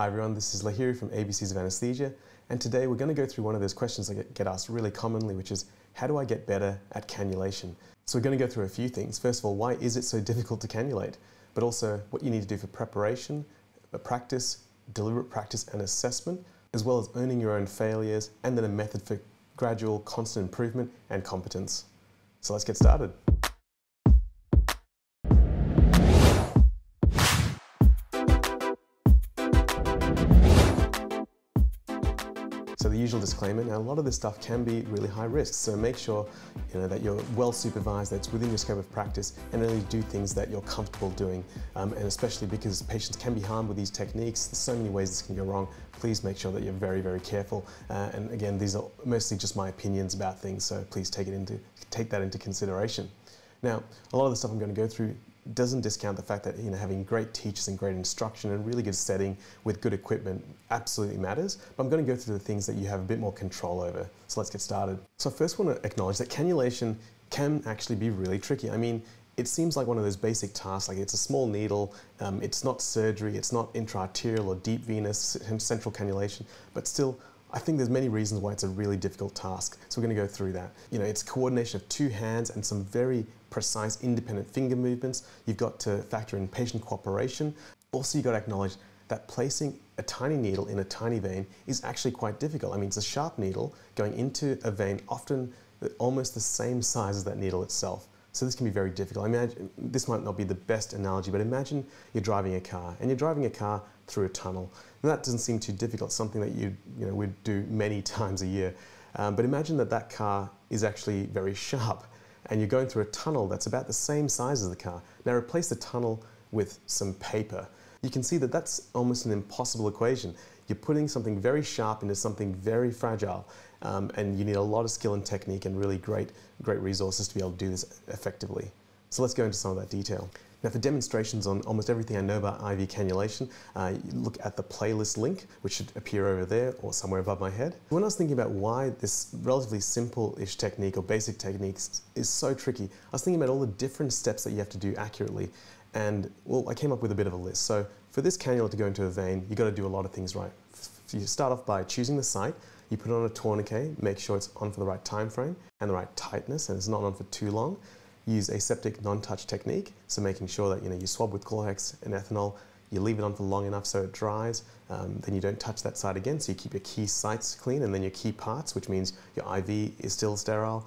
Hi everyone, this is Lahiri from ABCs of Anesthesia, and today we're going to go through one of those questions that get asked really commonly, which is, how do I get better at cannulation? So we're going to go through a few things. First of all, why is it so difficult to cannulate? But also, what you need to do for preparation, practice, deliberate practice and assessment, as well as owning your own failures, and then a method for gradual, constant improvement and competence. So let's get started. So the usual disclaimer. Now, a lot of this stuff can be really high risk, so make sure that you're well supervised, that it's within your scope of practice, and only do things that you're comfortable doing. And especially because patients can be harmed with these techniques, there's so many ways this can go wrong. Please make sure that you're very, very careful. And again, these are mostly just my opinions about things, so please take that into consideration. Now, a lot of the stuff I'm going to go through doesn't discount the fact that having great teachers and great instruction and really good setting with good equipment absolutely matters, but I'm going to go through the things that you have a bit more control over. So let's get started. So I first want to acknowledge that cannulation can actually be really tricky. I mean, it seems like one of those basic tasks, like it's a small needle, it's not surgery, it's not intra-arterial or deep venous central cannulation, but still, I think there's many reasons why it's a really difficult task, so we're going to go through that. It's coordination of two hands and some very precise independent finger movements. You've got to factor in patient cooperation. Also, you've got to acknowledge that placing a tiny needle in a tiny vein is actually quite difficult. I mean, it's a sharp needle going into a vein, often almost the same size as that needle itself. So this can be very difficult. I mean, this might not be the best analogy, but imagine you're driving a car, and you're driving a car through a tunnel. And that doesn't seem too difficult, something that you would do many times a year. But imagine that car is actually very sharp, and you're going through a tunnel that's about the same size as the car. Now replace the tunnel with some paper. You can see that that's almost an impossible equation. You're putting something very sharp into something very fragile, and you need a lot of skill and technique and really great resources to be able to do this effectively. So let's go into some of that detail. Now, for demonstrations on almost everything I know about IV cannulation, look at the playlist link, which should appear over there or somewhere above my head. When I was thinking about why this relatively simple-ish technique or basic techniques is so tricky, I was thinking about all the different steps that you have to do accurately. And, well, I came up with a bit of a list. So for this cannula to go into a vein, you've got to do a lot of things right. You start off by choosing the site. You put it on a tourniquet, make sure it's on for the right time frame and the right tightness, and it's not on for too long. Use aseptic non-touch technique, so making sure that you swab with chlorhex and ethanol, you leave it on for long enough so it dries, then you don't touch that site again, so you keep your key sites clean and then your key parts, which means your IV is still sterile,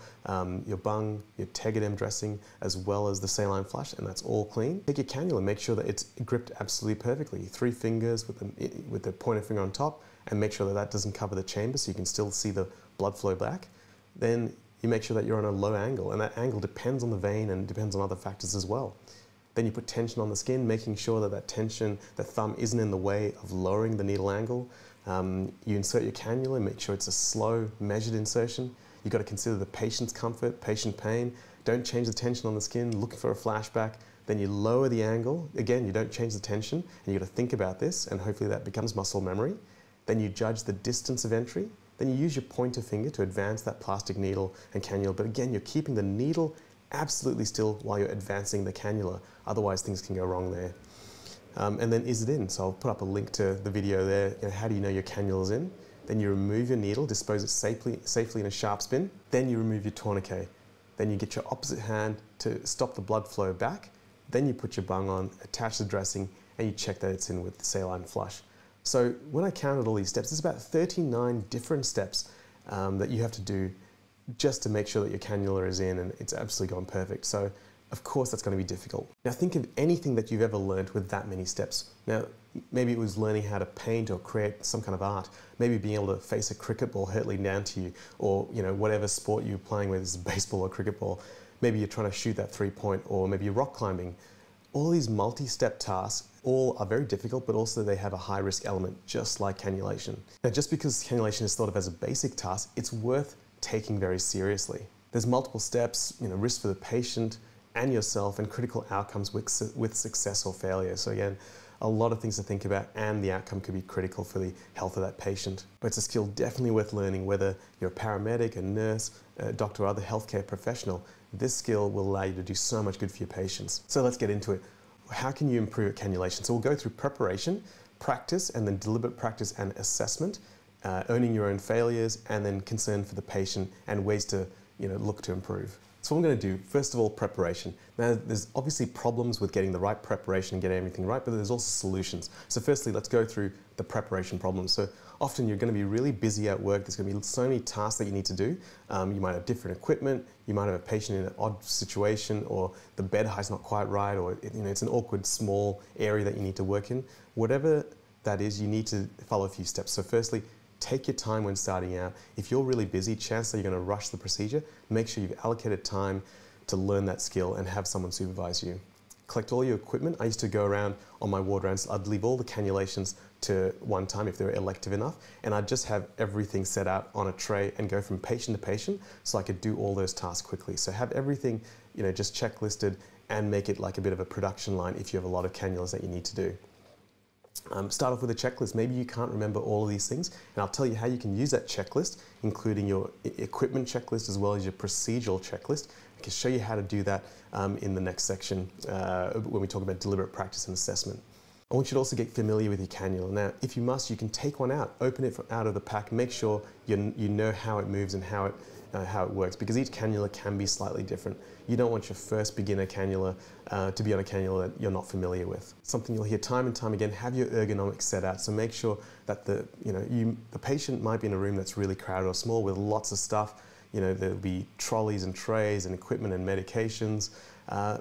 your bung, your Tegaderm dressing, as well as the saline flush, and that's all clean. Take your cannula and make sure that it's gripped absolutely perfectly. Three fingers with the pointer finger on top, and make sure that that doesn't cover the chamber so you can still see the blood flow back. Then you make sure that you're on a low angle, and that angle depends on the vein and depends on other factors as well. Then you put tension on the skin, making sure that tension, the thumb isn't in the way of lowering the needle angle. You insert your cannula and make sure it's a slow, measured insertion. You've got to consider the patient's comfort, patient pain. Don't change the tension on the skin, look for a flashback. Then you lower the angle. Again, you don't change the tension, and you've got to think about this, and hopefully that becomes muscle memory. Then you judge the distance of entry. Then you use your pointer finger to advance that plastic needle and cannula, but again, you're keeping the needle absolutely still while you're advancing the cannula, otherwise things can go wrong there. And then is it in? So I'll put up a link to the video there, how do you know your cannula's in? Then you remove your needle, dispose it safely in a sharp spin, then you remove your tourniquet. Then you get your opposite hand to stop the blood flow back, then you put your bung on, attach the dressing, and you check that it's in with the saline flush. So when I counted all these steps, there's about 39 different steps that you have to do just to make sure that your cannula is in and it's absolutely gone perfect. So of course that's going to be difficult. Now think of anything that you've ever learned with that many steps. Now maybe it was learning how to paint or create some kind of art, maybe being able to face a cricket ball hurtling down to you, or whatever sport you're playing with is baseball or cricket ball. Maybe you're trying to shoot that 3-point, or maybe you're rock climbing. All these multi-step tasks all are very difficult, but also they have a high risk element, just like cannulation. Now, just because cannulation is thought of as a basic task, it's worth taking very seriously. There's multiple steps, risk for the patient and yourself, and critical outcomes with success or failure. So again, a lot of things to think about, and the outcome could be critical for the health of that patient. But it's a skill definitely worth learning, whether you're a paramedic, a nurse, a doctor, or other healthcare professional. This skill will allow you to do so much good for your patients. So let's get into it. How can you improve at cannulation? So we'll go through preparation, practice and then deliberate practice and assessment, owning your own failures, and then concern for the patient and ways to look to improve. So what I'm going to do, first of all, preparation. Now, there's obviously problems with getting the right preparation and getting everything right, but there's also solutions. So firstly, let's go through the preparation problems. So often you're going to be really busy at work. There's going to be so many tasks that you need to do. You might have different equipment. You might have a patient in an odd situation, or the bed height's not quite right, or it's an awkward small area that you need to work in. Whatever that is, you need to follow a few steps. So firstly, take your time when starting out. If you're really busy, chances are you're going to rush the procedure. Make sure you've allocated time to learn that skill and have someone supervise you. Collect all your equipment. I used to go around on my ward rounds. I'd leave all the cannulations to one time if they were elective enough, and I'd just have everything set out on a tray and go from patient to patient so I could do all those tasks quickly. So have everything just checklisted and make it like a bit of a production line if you have a lot of cannulas that you need to do. Start off with a checklist. Maybe you can't remember all of these things, and I'll tell you how you can use that checklist, including your equipment checklist as well as your procedural checklist. I can show you how to do that in the next section when we talk about deliberate practice and assessment. I want you to also get familiar with your cannula. Now, if you must, you can take one out, open it from out of the pack, make sure you know how it moves and how it works, because each cannula can be slightly different. You don't want your first beginner cannula to be on a cannula that you're not familiar with. Something you'll hear time and time again, have your ergonomics set out. So make sure that the patient might be in a room that's really crowded or small with lots of stuff. There'll be trolleys and trays and equipment and medications.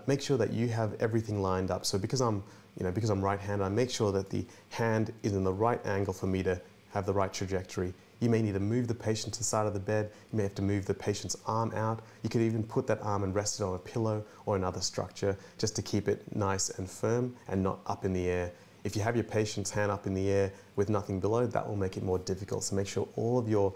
Make sure that you have everything lined up. So because I'm right-handed, I make sure that the hand is in the right angle for me to have the right trajectory. You may need to move the patient to the side of the bed. You may have to move the patient's arm out. You could even put that arm and rest it on a pillow or another structure just to keep it nice and firm and not up in the air. If you have your patient's hand up in the air with nothing below, that will make it more difficult. So make sure all of your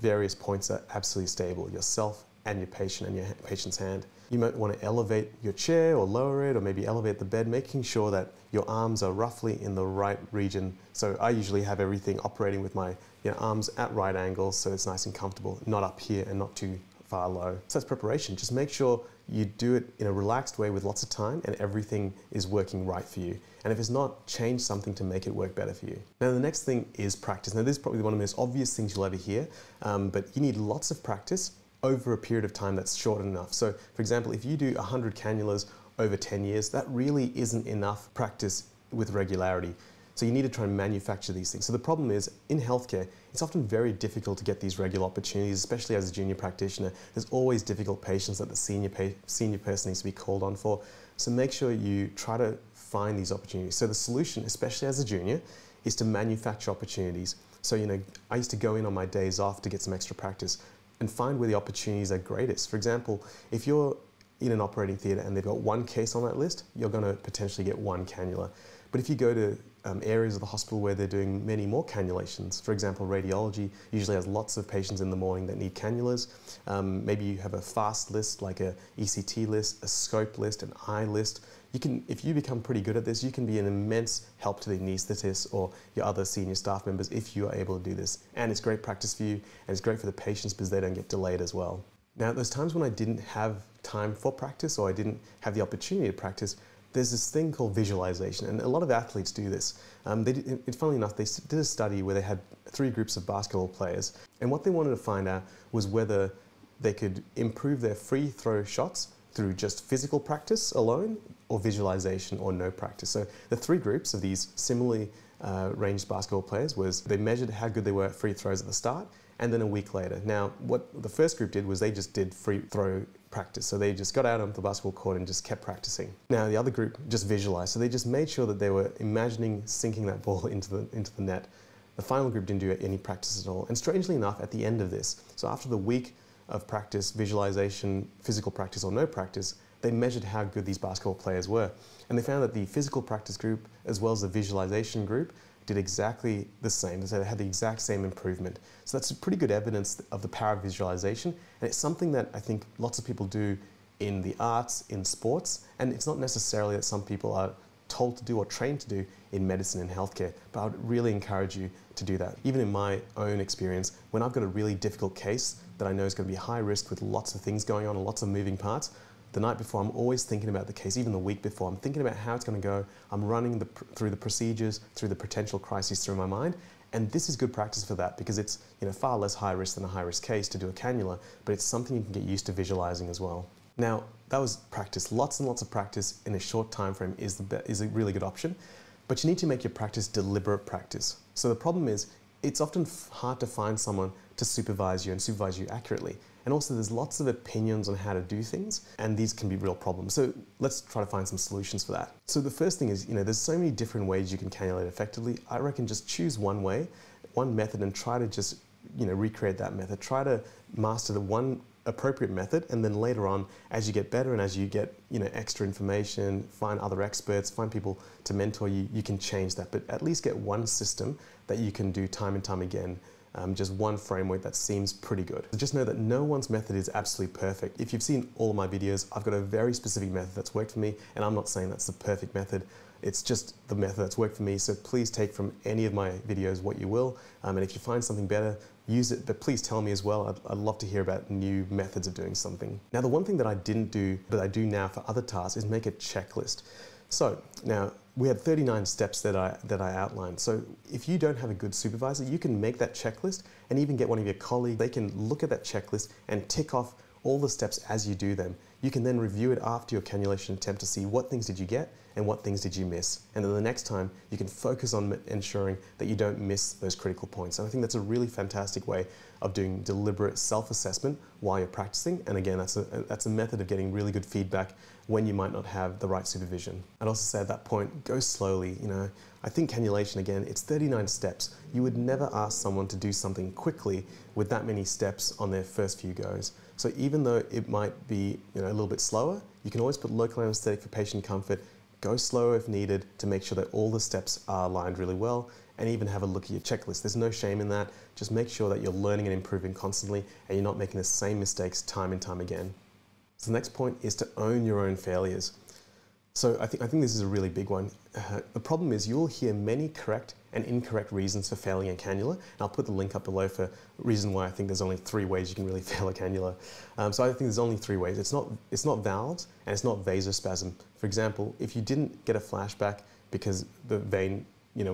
various points are absolutely stable, yourself and your patient and your patient's hand. You might want to elevate your chair or lower it, or maybe elevate the bed, making sure that your arms are roughly in the right region. So I usually have everything operating with my arms at right angles, so it's nice and comfortable, not up here and not too far low. So that's preparation. Just make sure you do it in a relaxed way with lots of time and everything is working right for you. And if it's not, change something to make it work better for you. Now the next thing is practice. Now this is probably one of the most obvious things you'll ever hear, but you need lots of practice over a period of time that's short enough. So for example, if you do 100 cannulas over 10 years, that really isn't enough practice with regularity. So you need to try and manufacture these things. So the problem is, in healthcare, it's often very difficult to get these regular opportunities, especially as a junior practitioner. There's always difficult patients that the senior person needs to be called on for. So make sure you try to find these opportunities. So the solution, especially as a junior, is to manufacture opportunities. So I used to go in on my days off to get some extra practice and find where the opportunities are greatest. For example, if you're in an operating theatre and they've got one case on that list, you're going to potentially get one cannula. But if you go to areas of the hospital where they're doing many more cannulations, for example, radiology usually has lots of patients in the morning that need cannulas. Maybe you have a fast list, like an ECT list, a scope list, an eye list. If you become pretty good at this, you can be an immense help to the anaesthetist or your other senior staff members if you are able to do this. And it's great practice for you, and it's great for the patients because they don't get delayed as well. Now, those times when I didn't have time for practice or I didn't have the opportunity to practice, there's this thing called visualization, and a lot of athletes do this. Funnily enough, they did a study where they had three groups of basketball players, and what they wanted to find out was whether they could improve their free throw shots through just physical practice alone, or visualization, or no practice. So the three groups of these similarly ranged basketball players was they measured how good they were at free throws at the start, and then a week later. Now, what the first group did was they just did free throw practice. So they just got out onto the basketball court and just kept practicing. Now, the other group just visualized. So they just made sure that they were imagining sinking that ball into the net. The final group didn't do any practice at all. And strangely enough, at the end of this, so after the week of practice, visualization, physical practice or no practice, they measured how good these basketball players were. And they found that the physical practice group, as well as the visualization group, did exactly the same. So they had the exact same improvement. So that's pretty good evidence of the power of visualization. And it's something that I think lots of people do in the arts, in sports, and it's not necessarily that some people are told to do or trained to do in medicine and healthcare, but I would really encourage you to do that. Even in my own experience, when I've got a really difficult case that I know is going to be high risk with lots of things going on and lots of moving parts, The night before, I'm always thinking about the case, even the week before. I'm thinking about how it's going to go. I'm running through the procedures, through the potential crises through my mind. And this is good practice for that because it's far less high risk than a high risk case to do a cannula, but it's something you can get used to visualizing as well. Now, that was practice. Lots and lots of practice in a short time frame is a really good option, but you need to make your practice deliberate practice. So the problem is, it's often hard to find someone to supervise you and supervise you accurately. And also there's lots of opinions on how to do things, and these can be real problems. So let's try to find some solutions for that. So the first thing is, there's so many different ways you can cannulate effectively. I reckon just choose one way, one method, and try to just, recreate that method. Try to master the one appropriate method, and then later on, as you get better and as you get, extra information, find other experts, find people to mentor you, you can change that. But at least get one system that you can do time and time again. Just one framework that seems pretty good. Just know that no one's method is absolutely perfect. If you've seen all of my videos, I've got a very specific method that's worked for me, and I'm not saying that's the perfect method. It's just the method that's worked for me, so please take from any of my videos what you will, and if you find something better, use it, but please tell me as well. I'd love to hear about new methods of doing something. Now, the one thing that I didn't do, but I do now for other tasks, is make a checklist. So now, we had 39 steps that I outlined. So if you don't have a good supervisor, you can make that checklist and even get one of your colleagues. They can look at that checklist and tick off all the steps as you do them. You can then review it after your cannulation attempt to see what things did you get and what things did you miss. And then the next time, you can focus on ensuring that you don't miss those critical points. And I think that's a really fantastic way of doing deliberate self-assessment while you're practicing. And again, that's a method of getting really good feedback when you might not have the right supervision. I'd also say at that point, go slowly. I think cannulation, again, it's 39 steps. You would never ask someone to do something quickly with that many steps on their first few goes. So even though it might be a little bit slower, you can always put local anesthetic for patient comfort, go slower if needed to make sure that all the steps are aligned really well, and even have a look at your checklist. There's no shame in that. Just make sure that you're learning and improving constantly and you're not making the same mistakes time and time again. So the next point is to own your own failures. So I think this is a really big one. The problem is you'll hear many correct and incorrect reasons for failing a cannula. And I'll put the link up below for reason why I think there's only 3 ways you can really fail a cannula. So I think there's only 3 ways. It's not valves and it's not vasospasm. For example, if you didn't get a flashback because the vein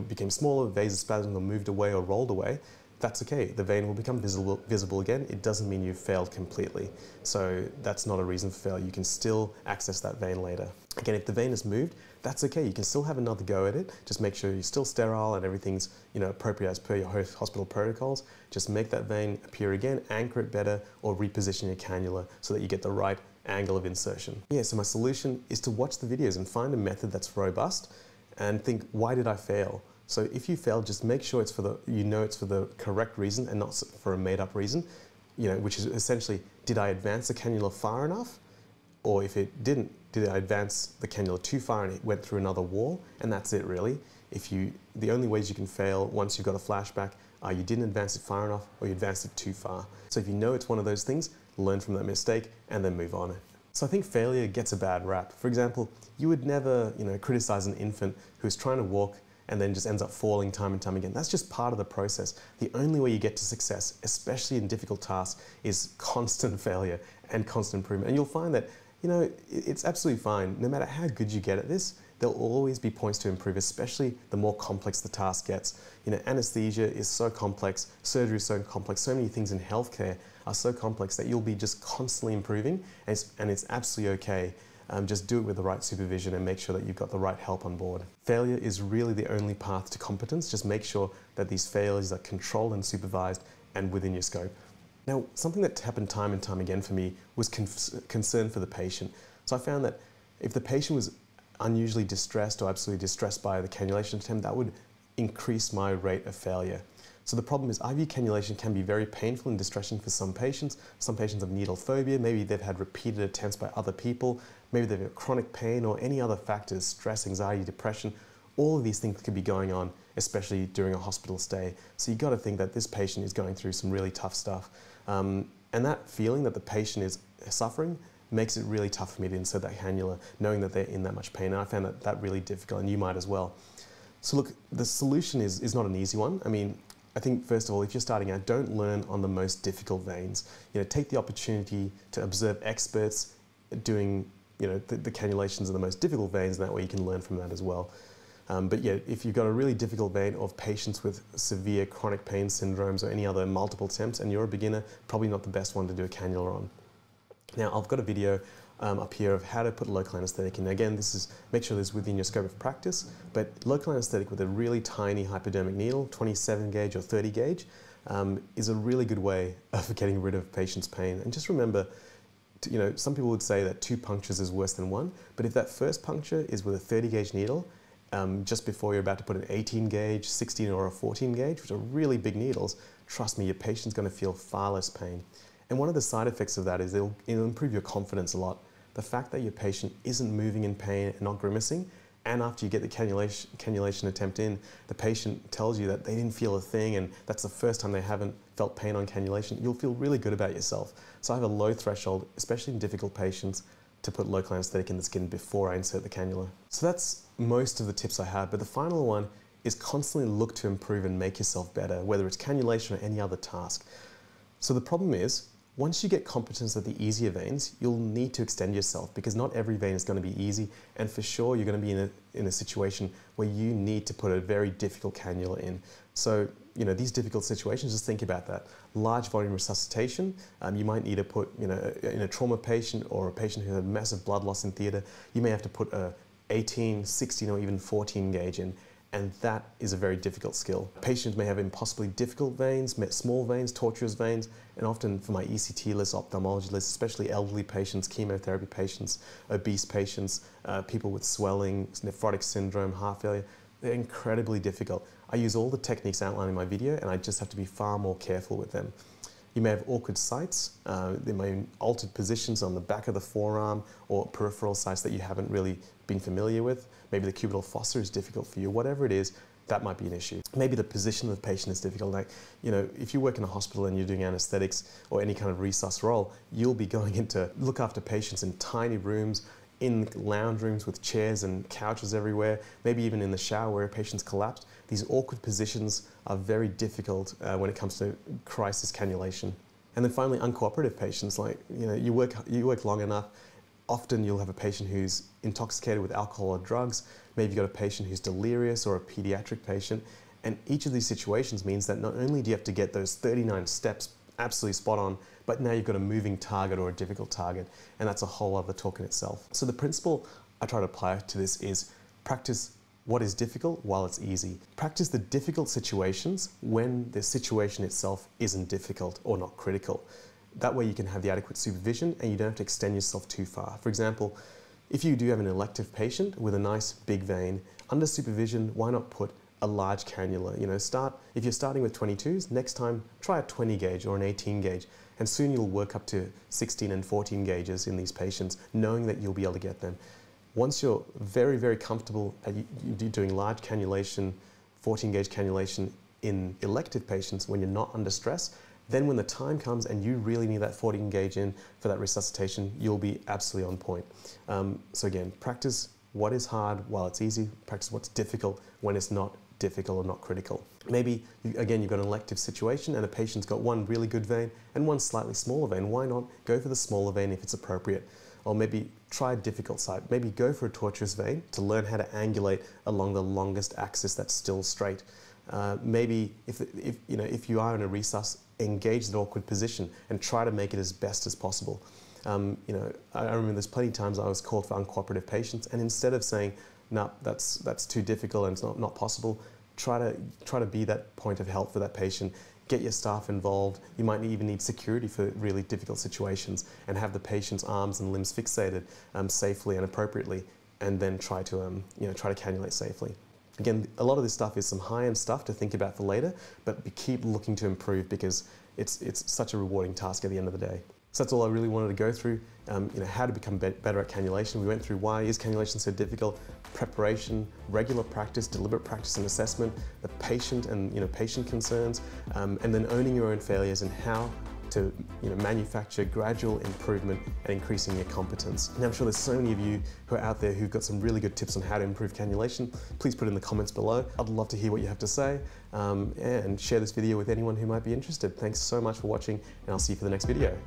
became smaller, vasospasm or moved away or rolled away, that's okay. The vein will become visible again. It doesn't mean you've failed completely. So that's not a reason for failure. You can still access that vein later. Again, if the vein is moved, that's okay. You can still have another go at it. Just make sure you're still sterile and everything's appropriate as per your hospital protocols. Just make that vein appear again, anchor it better, or reposition your cannula so that you get the right angle of insertion. Yeah, so my solution is to watch the videos and find a method that's robust and think, why did I fail? So if you fail, just make sure it's for the it's for the correct reason and not for a made-up reason, which is essentially, did I advance the cannula far enough? Or if it didn't, did I advance the cannula too far and it went through another wall? And that's it really. The only ways you can fail once you've got a flashback are you didn't advance it far enough or you advanced it too far. So if you know it's one of those things, learn from that mistake and then move on. So I think failure gets a bad rap. For example, you would never, criticize an infant who's trying to walk and then just ends up falling time and time again. That's just part of the process. The only way you get to success, especially in difficult tasks, is constant failure and constant improvement. And you'll find that, it's absolutely fine. No matter how good you get at this, there'll always be points to improve, especially the more complex the task gets. Anesthesia is so complex, surgery is so complex, so many things in healthcare are so complex that you'll be just constantly improving, and it's absolutely okay. Just do it with the right supervision and make sure that you've got the right help on board. Failure is really the only path to competence. Just make sure that these failures are controlled and supervised and within your scope. Now, something that happened time and time again for me was concern for the patient. So I found that if the patient was unusually distressed or absolutely distressed by the cannulation attempt, that would increase my rate of failure. So the problem is IV cannulation can be very painful and distressing for some patients. Some patients have needle phobia, maybe they've had repeated attempts by other people, maybe they've got chronic pain or any other factors, stress, anxiety, depression, all of these things could be going on, especially during a hospital stay. So you've got to think that this patient is going through some really tough stuff. And that feeling that the patient is suffering makes it really tough for me to insert that cannula, knowing that they're in that much pain. And I found that really difficult, and you might as well. So look, the solution is not an easy one. I think first of all, if you're starting out, don't learn on the most difficult veins. Take the opportunity to observe experts doing, you know, the cannulations in the most difficult veins, and that way you can learn from that as well. But yeah, if you've got a really difficult vein of patients with severe chronic pain syndromes or any other multiple attempts and you're a beginner, probably not the best one to do a cannula on. Now, I've got a video up here of how to put local anaesthetic in. Again, this is, make sure this is within your scope of practice, but local anaesthetic with a really tiny hypodermic needle, 27 gauge or 30 gauge, is a really good way of getting rid of patients' pain. And just remember, you know, some people would say that 2 punctures is worse than 1, but if that first puncture is with a 30 gauge needle, just before you're about to put an 18 gauge, 16 or a 14 gauge, which are really big needles, trust me, your patient's going to feel far less pain. And one of the side effects of that is it'll improve your confidence a lot. The fact that your patient isn't moving in pain and not grimacing, and after you get the cannulation attempt in, the patient tells you that they didn't feel a thing and that's the first time they haven't felt pain on cannulation, you'll feel really good about yourself. So I have a low threshold, especially in difficult patients, to put local anaesthetic in the skin before I insert the cannula. So that's most of the tips I have, but the final one is constantly look to improve and make yourself better, whether it's cannulation or any other task. So the problem is, once you get competence at the easier veins, you'll need to extend yourself because not every vein is going to be easy, and for sure you're going to be in a situation where you need to put a very difficult cannula in. So, you know, these difficult situations, just think about that. Large volume resuscitation, you might need to put, you know, in a trauma patient or a patient who had massive blood loss in theatre, you may have to put a 18, 16 or even 14 gauge in. And that is a very difficult skill. Patients may have impossibly difficult veins, small veins, tortuous veins, and often for my ECT list, ophthalmology list, especially elderly patients, chemotherapy patients, obese patients, people with swelling, nephrotic syndrome, heart failure, they're incredibly difficult. I use all the techniques outlined in my video and I just have to be far more careful with them. You may have awkward sites, there may be altered positions on the back of the forearm or peripheral sites that you haven't really been familiar with. Maybe the cubital fossa is difficult for you, whatever it is, that might be an issue. Maybe the position of the patient is difficult. Like, you know, if you work in a hospital and you're doing anesthetics or any kind of resus role, you'll be going in to look after patients in tiny rooms, in lounge rooms with chairs and couches everywhere, maybe even in the shower where a patient's collapsed. These awkward positions are very difficult when it comes to crisis cannulation. And then finally, uncooperative patients. Like, you know, you work long enough, often you'll have a patient who's intoxicated with alcohol or drugs, maybe you've got a patient who's delirious or a pediatric patient, and each of these situations means that not only do you have to get those 39 steps absolutely spot on, but now you've got a moving target or a difficult target, and that's a whole other talk in itself. So the principle I try to apply to this is practice what is difficult while it's easy. Practice the difficult situations when the situation itself isn't difficult or not critical. That way you can have the adequate supervision and you don't have to extend yourself too far. For example, if you do have an elective patient with a nice big vein, under supervision, why not put a large cannula? You know, if you're starting with 22s, next time try a 20 gauge or an 18 gauge, and soon you'll work up to 16 and 14 gauges in these patients, knowing that you'll be able to get them. Once you're very, very comfortable at doing large cannulation, 14 gauge cannulation in elective patients when you're not under stress, then when the time comes and you really need that 14 gauge in for that resuscitation, you'll be absolutely on point. So again, practice what is hard while it's easy, practice what's difficult when it's not difficult or not critical. Maybe, again, you've got an elective situation and a patient's got one really good vein and one slightly smaller vein. Why not go for the smaller vein if it's appropriate? Or maybe try a difficult site. Maybe go for a tortuous vein to learn how to angulate along the longest axis that's still straight. Maybe if you are in a resus, engage the awkward position and try to make it as best as possible. You know, I remember there's plenty of times I was called for uncooperative patients, and instead of saying, no, that's too difficult and it's not possible, try to be that point of help for that patient. Get your staff involved. You might even need security for really difficult situations, and have the patient's arms and limbs fixated safely and appropriately, and then try to cannulate safely. Again, a lot of this stuff is some high-end stuff to think about for later, but keep looking to improve because it's such a rewarding task at the end of the day. So that's all I really wanted to go through, you know, how to become better at cannulation. We went through why is cannulation so difficult, preparation, regular practice, deliberate practice and assessment, the patient and, you know, patient concerns, and then owning your own failures and how to, you know, manufacture gradual improvement and increasing your competence. And I'm sure there's so many of you who are out there who've got some really good tips on how to improve cannulation. Please put it in the comments below. I'd love to hear what you have to say, and share this video with anyone who might be interested. Thanks so much for watching, and I'll see you for the next video.